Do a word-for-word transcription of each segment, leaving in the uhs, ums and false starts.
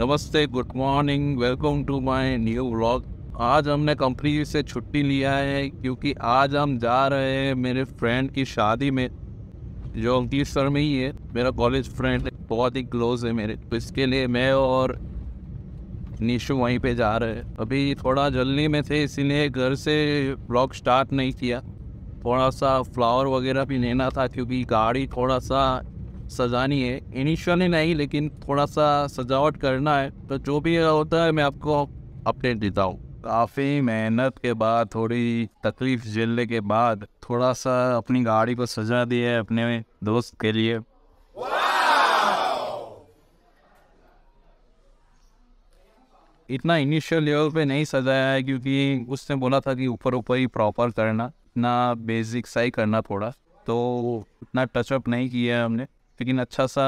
नमस्ते, good morning, welcome to my new vlog. आज हमने कंपनी से छुट्टी लिया है क्योंकि आज हम जा रहे हैं मेरे फ्रेंड की शादी में जो अंकलेश्वर में ही है। मेरा कॉलेज फ्रेंड बहुत ही क्लोज है मेरे, तो इसके लिए मैं और निशु वहीं पे जा रहे हैं। अभी थोड़ा जल्दी में थे इसीलिए घर से व्लॉग स्टार्ट नहीं किया। थोड़ा सा फ्लावर वगैरह भी लेना था क्योंकि गाड़ी थोड़ा सा सजानी है, इनिशियली नहीं लेकिन थोड़ा सा सजावट करना है। तो जो भी होता है मैं आपको अपडेट देता हूँ। काफ़ी मेहनत के बाद, थोड़ी तकलीफ झेलने के बाद थोड़ा सा अपनी गाड़ी को सजा दिया है अपने दोस्त के लिए। इतना इनिशियल लेवल पे नहीं सजाया है क्योंकि उसने बोला था कि ऊपर ऊपर ही प्रॉपर करना, इतना बेसिक सा ही करना थोड़ा, तो इतना टचअप नहीं किया है हमने, लेकिन अच्छा सा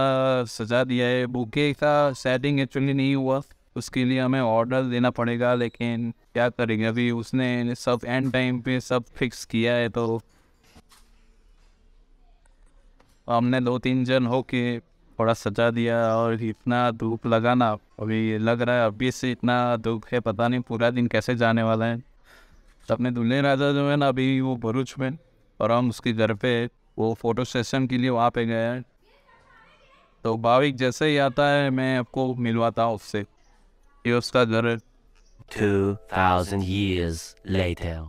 सजा दिया है। बुके का सेटिंग एक्चुअली नहीं हुआ, उसके लिए हमें ऑर्डर देना पड़ेगा, लेकिन क्या करेंगे, अभी उसने सब एंड टाइम पे सब फिक्स किया है। तो हमने दो तीन जन होके थोड़ा सजा दिया। और इतना धूप लगाना, अभी लग रहा है अभी से इतना धूप है, पता नहीं पूरा दिन कैसे जाने वाला है। अपने दूल्हे राजा जो है ना, अभी वो भरूच में और हम उसके घर पे वो फोटो सेशन के लिए वहाँ पे गए हैं। तो भाविक जैसे ही आता है मैं आपको मिलवाता हूँ उससे। ये उसका घर है। टू थाउज़ेंड ईयर्स लेटर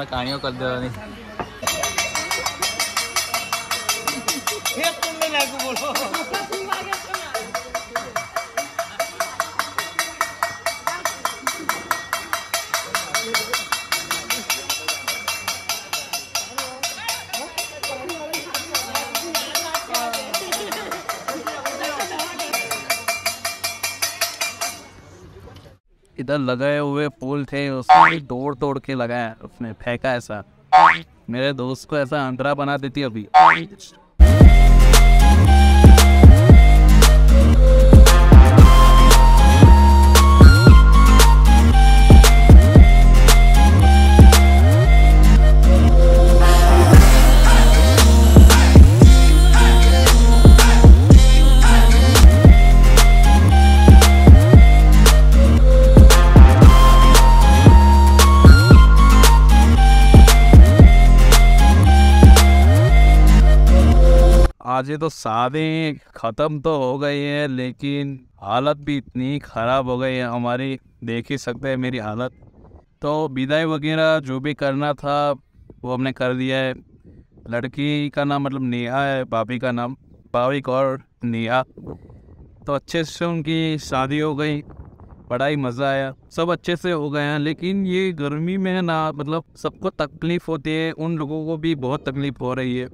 ना कहानियों कर दे इधर लगाए हुए फूल थे उसने तोड़ तोड़ के लगाया, उसने फेंका ऐसा। मेरे दोस्त को ऐसा अंधरा बना देती अभी। खांचे तो सारे ख़त्म तो हो गए हैं, लेकिन हालत भी इतनी ख़राब हो गई है हमारी, देख ही सकते हैं मेरी हालत। तो विदाई वगैरह जो भी करना था वो हमने कर दिया है। लड़की का नाम मतलब नेहा है, भाभी का नाम भाविक और नेहा। तो अच्छे से उनकी शादी हो गई, बड़ा ही मज़ा आया, सब अच्छे से हो गया। लेकिन ये गर्मी में है ना, मतलब सबको तकलीफ़ होती है, उन लोगों को भी बहुत तकलीफ़ हो रही है।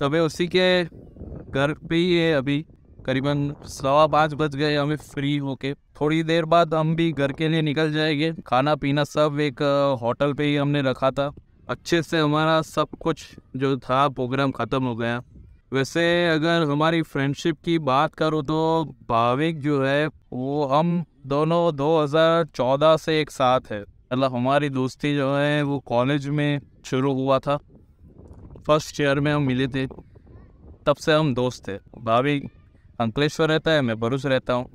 तो वे उसी के घर पे ही है अभी, करीबन सवा पाँच बज गए हमें फ्री होके। थोड़ी देर बाद हम भी घर के लिए निकल जाएंगे। खाना पीना सब एक होटल पे ही हमने रखा था। अच्छे से हमारा सब कुछ जो था प्रोग्राम ख़त्म हो गया। वैसे अगर हमारी फ्रेंडशिप की बात करो तो भाविक जो है वो, हम दोनों दो हज़ार चौदह से एक साथ है, मतलब हमारी दोस्ती जो है वो कॉलेज में शुरू हुआ था, फर्स्ट ईयर में हम मिले थे, तब से हम दोस्त थे। भाभी अंकलेश्वर रहता है, मैं भरूच रहता हूँ,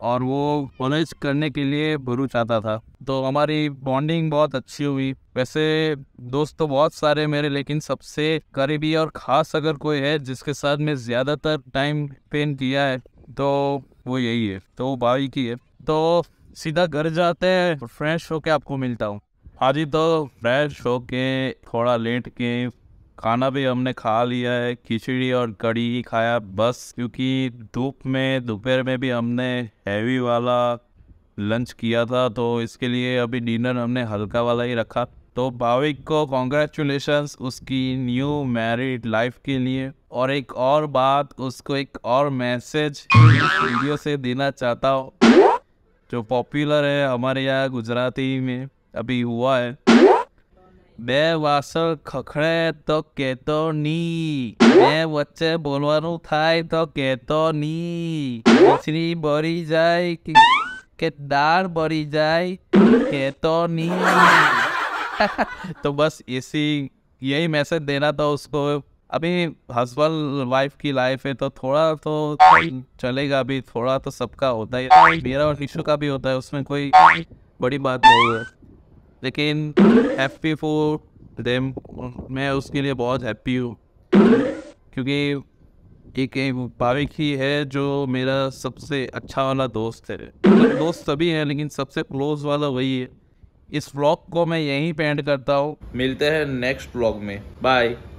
और वो कॉलेज करने के लिए भरूच आता था। तो हमारी बॉन्डिंग बहुत अच्छी हुई। वैसे दोस्त तो बहुत सारे मेरे, लेकिन सबसे करीबी और ख़ास अगर कोई है जिसके साथ मैं ज़्यादातर टाइम स्पेंड किया है तो वो यही है, तो वो भाई की है। तो सीधा घर जाते हैं, फ्रेश होके आपको मिलता हूँ। आज ही तो फ्रेश होके थोड़ा लेट के खाना भी हमने खा लिया है, खिचड़ी और कड़ी ही खाया बस, क्योंकि धूप में दोपहर में भी हमने हैवी वाला लंच किया था, तो इसके लिए अभी डिनर हमने हल्का वाला ही रखा। तो भाविक को कॉन्ग्रेचुलेशंस उसकी न्यू मैरिड लाइफ के लिए। और एक और बात, उसको एक और मैसेज वीडियो से देना चाहता हूँ जो पॉपुलर है हमारे यहाँ गुजराती में अभी हुआ है, બે વાસણ ખખડે તો કહેતો ની, બે વચ્ચે બોલવાનું થાય તો કહેતો ની, ખીચડી બળી જાય કે દાળ બળી જાય કહેતો ની। तो बस इसी यही मैसेज देना था उसको। अभी हस्बैंड वाइफ की लाइफ है तो थोड़ा तो चलेगा, अभी थोड़ा तो सबका होता है, मेरा और निशु का भी होता है, उसमें कोई बड़ी बात नहीं है। लेकिन हैप्पी फॉर देम, मैं उसके लिए बहुत हैप्पी हूँ, क्योंकि एक भाविक ही है जो मेरा सबसे अच्छा वाला दोस्त है। दोस्त सभी हैं लेकिन सबसे क्लोज वाला वही है। इस व्लॉग को मैं यहीं पे एंड करता हूँ, मिलते हैं नेक्स्ट व्लॉग में, बाय।